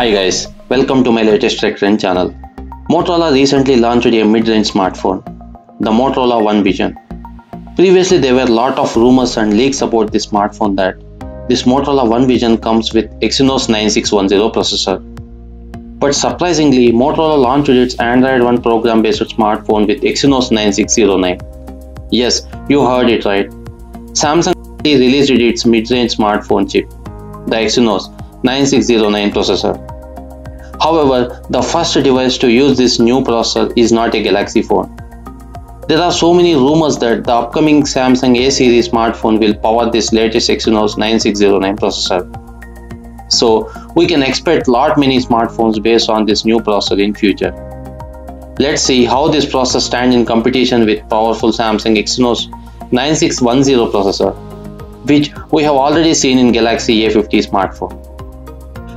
Hi guys, welcome to my latest tech trend channel. Motorola recently launched a mid-range smartphone, the Motorola One Vision. Previously, there were a lot of rumors and leaks about this smartphone that this Motorola One Vision comes with Exynos 9610 processor. But surprisingly, Motorola launched its Android One program-based smartphone with Exynos 9609. Yes, you heard it right. Samsung released its mid-range smartphone chip, the Exynos 9609 processor. However, the first device to use this new processor is not a Galaxy phone. There are so many rumors that the upcoming Samsung A-series smartphone will power this latest Exynos 9609 processor. So, we can expect lot many smartphones based on this new processor in future. Let's see how this processor stands in competition with powerful Samsung Exynos 9610 processor, which we have already seen in Galaxy A50 smartphone.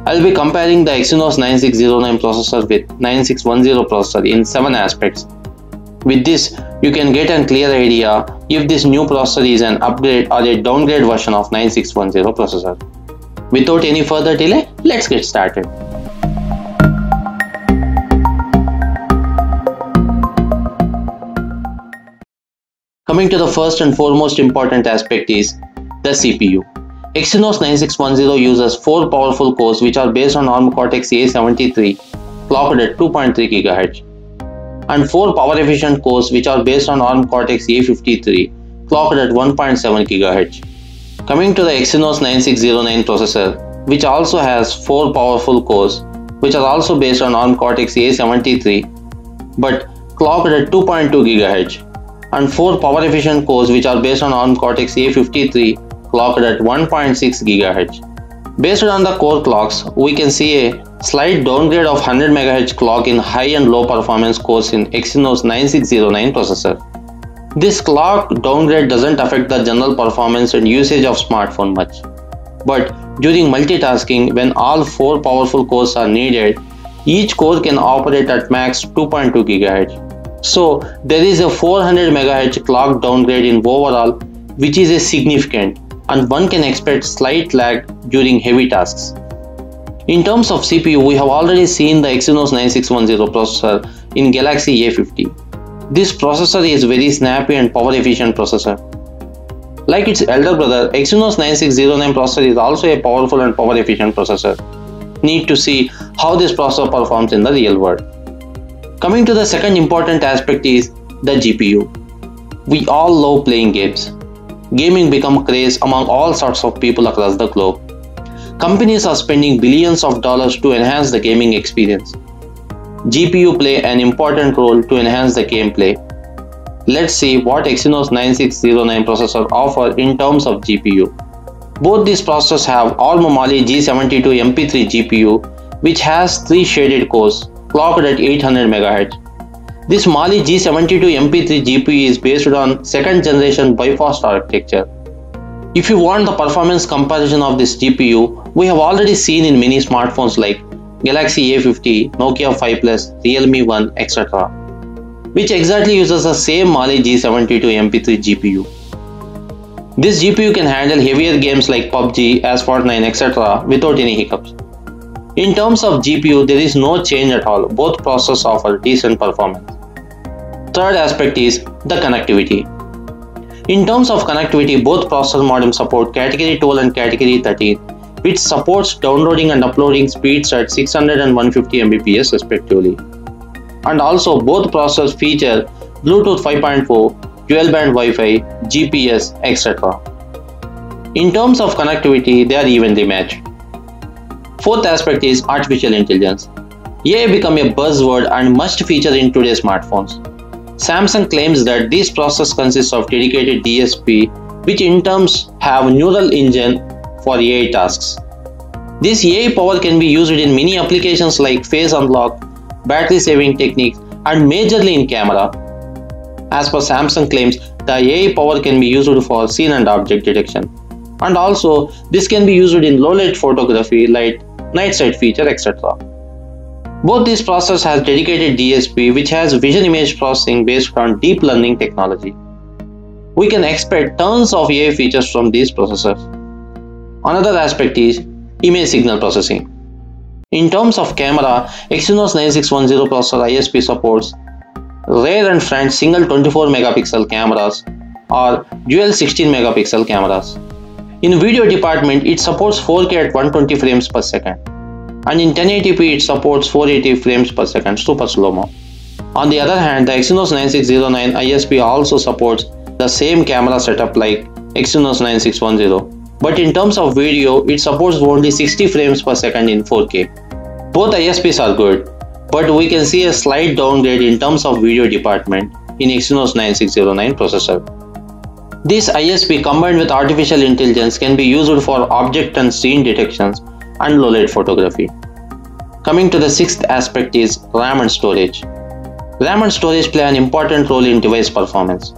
I'll be comparing the Exynos 9609 processor with 9610 processor in 7 aspects. With this, you can get a clear idea if this new processor is an upgrade or a downgrade version of 9610 processor. Without any further delay, let's get started. Coming to the first and foremost important aspect is the CPU. Exynos 9610 uses 4 powerful cores which are based on ARM Cortex-A73 clocked at 2.3 GHz and 4 power efficient cores which are based on ARM Cortex-A53 clocked at 1.7 GHz. Coming to the Exynos 9609 processor, which also has 4 powerful cores which are also based on ARM Cortex-A73 but clocked at 2.2 GHz and 4 power efficient cores which are based on ARM Cortex-A53 clocked at 1.6 GHz. Based on the core clocks, we can see a slight downgrade of 100 MHz clock in high and low performance cores in Exynos 9609 processor. This clock downgrade doesn't affect the general performance and usage of smartphone much. But during multitasking, when all 4 powerful cores are needed, each core can operate at max 2.2 GHz. So there is a 400 MHz clock downgrade in overall, which is a significant, and one can expect slight lag during heavy tasks. In terms of CPU, we have already seen the Exynos 9610 processor in Galaxy A50. This processor is very snappy and power efficient processor. Like its elder brother, Exynos 9609 processor is also a powerful and power efficient processor. Need to see how this processor performs in the real world. Coming to the second important aspect is the GPU. We all love playing games. Gaming become craze among all sorts of people across the globe. Companies are spending billions of dollars to enhance the gaming experience. GPU play an important role to enhance the gameplay. Let's see what Exynos 9609 processor offer in terms of GPU. Both these processors have Arm Mali-G72 MP3 GPU, which has 3 shaded cores, clocked at 800 MHz. This Mali G72 MP3 GPU is based on 2nd generation Bifrost architecture. If you want the performance comparison of this GPU, we have already seen in many smartphones like Galaxy A50, Nokia 5 Plus, Realme 1, etc., which exactly uses the same Mali G72 MP3 GPU. This GPU can handle heavier games like PUBG, Asphalt 9, etc. without any hiccups. In terms of GPU, there is no change at all. Both processors offer decent performance. Third aspect is the connectivity. In terms of connectivity, both processor modems support Category 12 and Category 13, which supports downloading and uploading speeds at 600 and 150 Mbps respectively. And also, both processors feature Bluetooth 5.4, dual-band Wi-Fi, GPS, etc. In terms of connectivity, they are evenly matched. Fourth aspect is artificial intelligence. AI become a buzzword and must feature in today's smartphones. Samsung claims that this process consists of dedicated DSP, which in terms have neural engine for AI tasks. This AI power can be used in many applications like face unlock, battery saving techniques, and majorly in camera. As per Samsung claims, the AI power can be used for scene and object detection. And also, this can be used in low-light photography, light, night sight feature, etc. Both these processors has dedicated DSP, which has vision image processing based on deep learning technology. We can expect tons of AI features from these processors. Another aspect is image signal processing. In terms of camera, Exynos 9610 processor ISP supports rear and front single 24-megapixel cameras or dual 16-megapixel cameras. In video department, it supports 4K at 120 frames per second, and in 1080p it supports 480 frames per second, super slow-mo. On the other hand, the Exynos 9609 ISP also supports the same camera setup like Exynos 9610, but in terms of video, it supports only 60 frames per second in 4K. Both ISPs are good, but we can see a slight downgrade in terms of video department in Exynos 9609 processor. This ISP combined with artificial intelligence can be used for object and scene detections and low-light photography. Coming to the sixth aspect is RAM and storage. RAM and storage play an important role in device performance.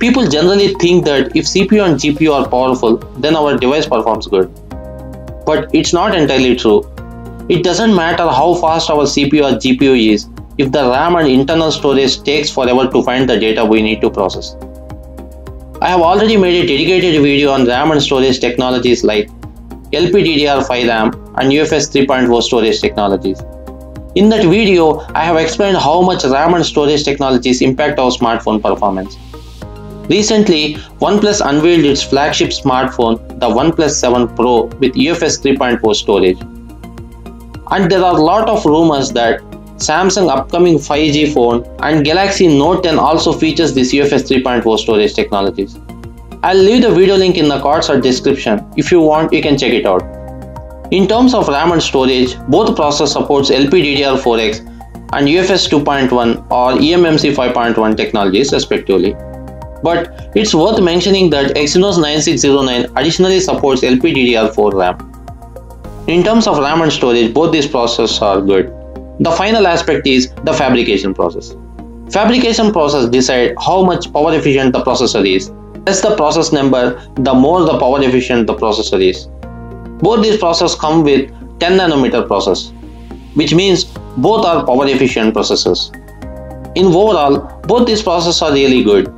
People generally think that if CPU and GPU are powerful, then our device performs good. But it's not entirely true. It doesn't matter how fast our CPU or GPU is if the RAM and internal storage takes forever to find the data we need to process. I have already made a dedicated video on RAM and storage technologies like LPDDR5 RAM and UFS 3.0 storage technologies. In that video, I have explained how much RAM and storage technologies impact our smartphone performance. Recently, OnePlus unveiled its flagship smartphone, the OnePlus 7 Pro with UFS 3.0 storage. And there are a lot of rumors that Samsung upcoming 5G phone and Galaxy Note 10 also features this UFS 3.0 storage technologies. I'll leave the video link in the cards or description. If you want, you can check it out. In terms of RAM and storage, both processors supports LPDDR4X and UFS 2.1 or eMMC 5.1 technologies respectively. But it's worth mentioning that Exynos 9609 additionally supports LPDDR4 RAM. In terms of RAM and storage, both these processors are good. The final aspect is the fabrication process. Fabrication process decide how much power efficient the processor is. Less the process number, the more the power efficient the processor is. Both these processors come with 10 nanometer process, which means both are power efficient processors. In overall, both these processors are really good,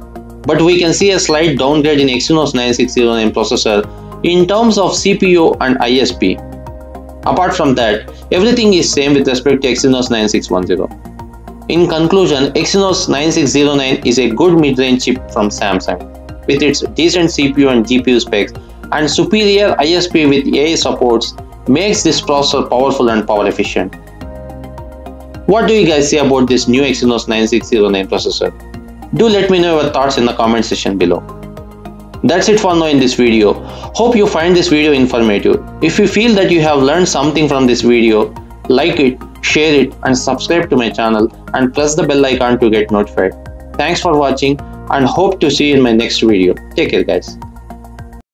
but we can see a slight downgrade in Exynos 9609 processor in terms of CPU and ISP. Apart from that, everything is same with respect to Exynos 9610. In conclusion, Exynos 9609 is a good mid-range chip from Samsung with its decent CPU and GPU specs and superior ISP with AI supports makes this processor powerful and power efficient. What do you guys say about this new Exynos 9609 processor? Do let me know your thoughts in the comment section below. That's it for now in this video. Hope you find this video informative. If you feel that you have learned something from this video, like it, share it and subscribe to my channel and press the bell icon to get notified. Thanks for watching and hope to see you in my next video. Take care guys.